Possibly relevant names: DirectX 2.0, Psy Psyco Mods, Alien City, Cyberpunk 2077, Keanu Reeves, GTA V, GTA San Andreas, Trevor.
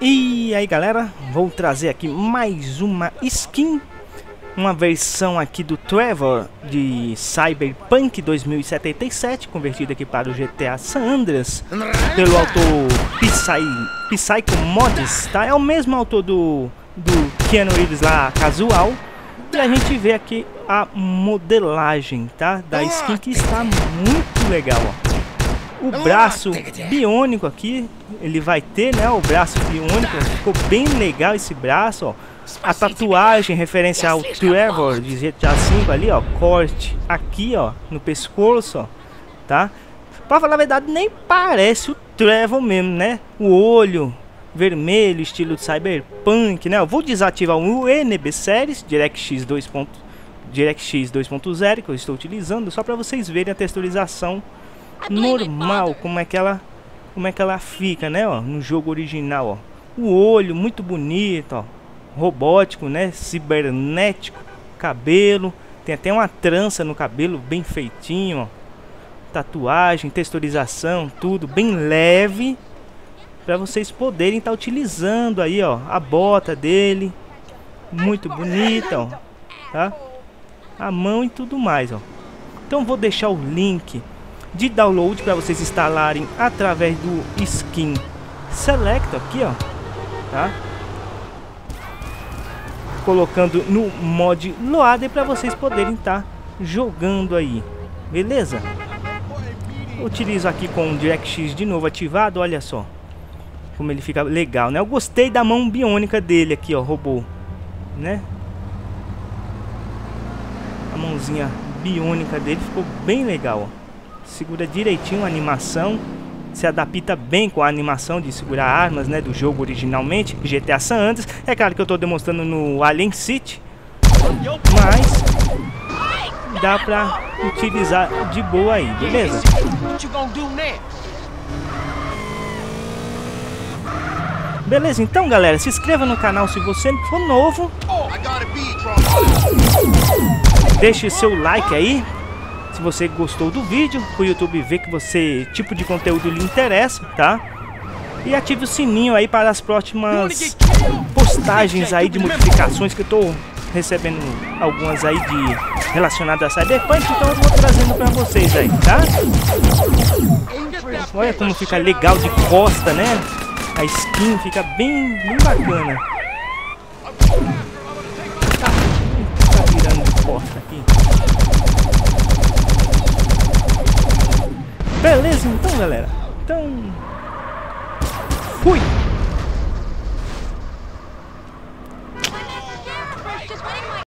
E aí galera, vou trazer aqui mais uma skin, uma versão aqui do Trevor de Cyberpunk 2077, convertida aqui para o GTA San Andreas, pelo autor Psy Psyco Mods, tá? É o mesmo autor do Keanu Reeves lá, casual, e a gente vê aqui a modelagem, tá? Da skin, que está muito legal, ó. O braço biônico aqui, ele vai ter, né, o braço biônico, ficou bem legal esse braço, ó. A tatuagem, referência ao Trevor de GTA V ali, ó, corte aqui, ó, no pescoço, ó, tá? Pra falar a verdade, nem parece o Trevor mesmo, né? O olho vermelho, estilo cyberpunk, né? Eu vou desativar o NB Series, DirectX 2.0 que eu estou utilizando, só pra vocês verem a texturização normal, como é que ela fica, né, ó, no jogo original, ó. O olho muito bonito, ó, robótico, né, cibernético. Cabelo, tem até uma trança no cabelo bem feitinho, ó. Tatuagem, texturização, tudo bem leve para vocês poderem estar utilizando aí, ó, a bota dele muito bonita, ó, tá? A mão e tudo mais, ó. Então vou deixar o link de download para vocês instalarem através do skin select aqui, ó, tá? Colocando no mod loader para vocês poderem estar jogando aí, beleza? Utilizo aqui com o DirectX de novo ativado, olha só como ele fica legal, né? Eu gostei da mão biônica dele aqui, ó, robô, né? A mãozinha biônica dele ficou bem legal, ó. Segura direitinho a animação, se adapta bem com a animação de segurar armas, né, do jogo originalmente, GTA San Andreas. É claro que eu estou demonstrando no Alien City, mas dá pra utilizar de boa aí, beleza? Beleza, então galera, se inscreva no canal se você for novo, deixe seu like aí. Se você gostou do vídeo, o YouTube vê que você tipo de conteúdo lhe interessa, tá? E ative o sininho aí para as próximas postagens aí de modificações, que eu tô recebendo algumas aí de relacionadas a Cyberpunk, então eu vou trazendo para vocês aí, tá? Olha como fica legal de costa, né? A skin fica bem bacana. Tá virando de costa aqui. Beleza, então galera, então fui!